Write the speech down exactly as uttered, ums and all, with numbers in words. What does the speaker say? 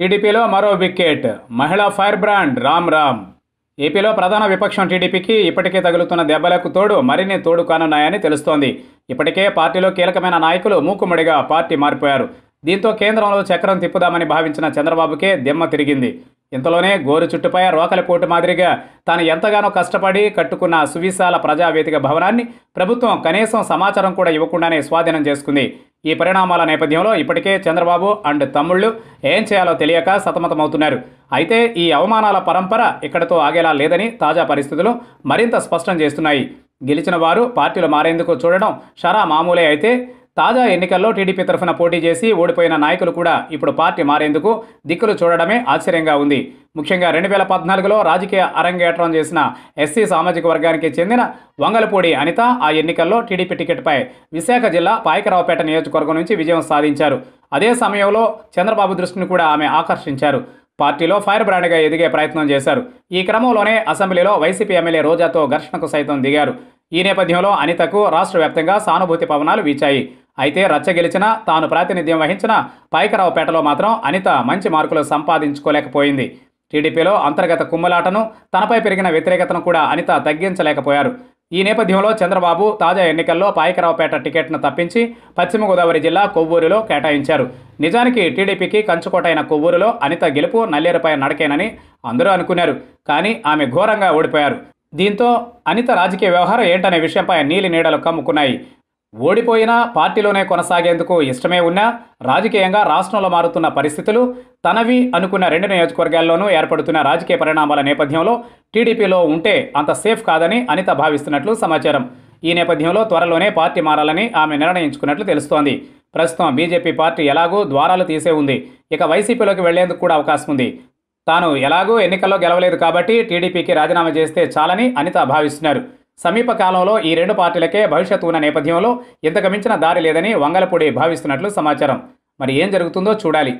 టీడీపీలో మరో వికెట్, మహిళా ఫైర్ బ్రాండ్ రామ్ రామ్. ఏపీలో ప్రధాన విపక్షం టీడీపీకి ఇప్పటికే తగులుతున్న దెబ్బలకు తోడు మరిన్ని తోడు కానున్నాయని తెలుస్తోంది. ఇప్పటికే పార్టీలో కీలకమైన నాయకులు మూకుమ్మడిగా పార్టీ మారిపోయారు. దీంతో కేంద్రంలో చక్రం తిప్పుదామని భావించిన చంద్రబాబుకే దిమ్మ తిరిగింది. ఇంతలోనే గోరు చుట్టుపై రోకలిపోటు మాదిరిగా తాను ఎంతగానో కష్టపడి కట్టుకున్న సువిశాల ప్రజావేదిక భవనాన్ని ప్రభుత్వం కనీసం సమాచారం కూడా ఇవ్వకుండానే స్వాధీనం చేసుకుంది. ఈ పరిణామాల నేపథ్యంలో ఇప్పటికే చంద్రబాబు అండ్ తమ్ముళ్ళు ఏం చేయాలో తెలియక సతమతమవుతున్నారు. అయితే ఈ అవమానాల పరంపర ఇక్కడతో ఆగేలా లేదని తాజా పరిస్థితులు మరింత స్పష్టం చేస్తున్నాయి. గెలిచిన వారు పార్టీలు మారేందుకు చూడడం షరా మామూలే. అయితే తాజా ఎన్నికల్లో టీడీపీ తరఫున పోటీ చేసి ఓడిపోయిన నాయకులు కూడా ఇప్పుడు పార్టీ మారేందుకు దిక్కులు చూడడమే ఆశ్చర్యంగా ఉంది. ముఖ్యంగా రెండు వేల పద్నాలుగులో రాజకీయ అరంగేట్రం చేసిన ఎస్సీ సామాజిక వర్గానికి చెందిన వంగలపూడి అనిత ఆ ఎన్నికల్లో టీడీపీ టికెట్పై విశాఖ జిల్లా పాయకరావుపేట నియోజకవర్గం నుంచి విజయం సాధించారు. అదే సమయంలో చంద్రబాబు దృష్టిని కూడా ఆమె ఆకర్షించారు. పార్టీలో ఫైర్ బ్రాండ్గా ఎదిగే ప్రయత్నం చేశారు. ఈ క్రమంలోనే అసెంబ్లీలో వైసీపీ ఎమ్మెల్యే రోజాతో ఘర్షణకు సైతం దిగారు. ఈ నేపథ్యంలో అనితకు రాష్ట్ర వ్యాప్తంగా సానుభూతి పవనాలు వీచాయి. అయితే రచ్చ గెలిచినా తాను ప్రాతినిధ్యం వహించిన పాయకరావుపేటలో మాత్రం అనిత మంచి మార్కులు సంపాదించుకోలేకపోయింది. టీడీపీలో అంతర్గత కుమ్ములాటను, తనపై పెరిగిన వ్యతిరేకతను కూడా అనిత తగ్గించలేకపోయారు. ఈ నేపథ్యంలో చంద్రబాబు తాజా ఎన్నికల్లో పాయకరావుపేట టికెట్ను తప్పించి పశ్చిమ గోదావరి జిల్లా కొవ్వూరులో కేటాయించారు. నిజానికి టీడీపీకి కంచుకోటైన కొవ్వూరులో అనిత గెలుపు నల్లేరుపై నడకేనని అందరూ అనుకున్నారు. కానీ ఆమె ఘోరంగా ఓడిపోయారు. దీంతో అనిత రాజకీయ వ్యవహారం ఏంటనే విషయంపై నీలి నీడలు కమ్ముకున్నాయి. ఓడిపోయినా పార్టీలోనే కొనసాగేందుకు ఇష్టమే ఉన్నా రాజకీయంగా రాష్ట్రంలో మారుతున్న పరిస్థితులు, తనవి అనుకున్న రెండు నియోజకవర్గాల్లోనూ ఏర్పడుతున్న రాజకీయ పరిణామాల నేపథ్యంలో టీడీపీలో ఉంటే అంత సేఫ్ కాదని అనిత భావిస్తున్నట్లు సమాచారం. ఈ నేపథ్యంలో త్వరలోనే పార్టీ మారాలని ఆమె నిర్ణయించుకున్నట్లు తెలుస్తోంది. ప్రస్తుతం బీజేపీ పార్టీ ఎలాగూ ద్వారాలు తీసే ఉంది. ఇక వైసీపీలోకి వెళ్లేందుకు కూడా అవకాశం ఉంది. తాను ఎలాగూ ఎన్నికల్లో గెలవలేదు కాబట్టి టీడీపీకి రాజీనామా చేస్తే చాలని అనిత భావిస్తున్నారు. సమీపకాలంలో ఈ రెండు పార్టీలకే భవిష్యత్తు ఉన్న నేపథ్యంలో ఇంతకు మించిన దారి లేదని వంగలపూడి భావిస్తున్నట్లు సమాచారం. మరి ఏం జరుగుతుందో చూడాలి.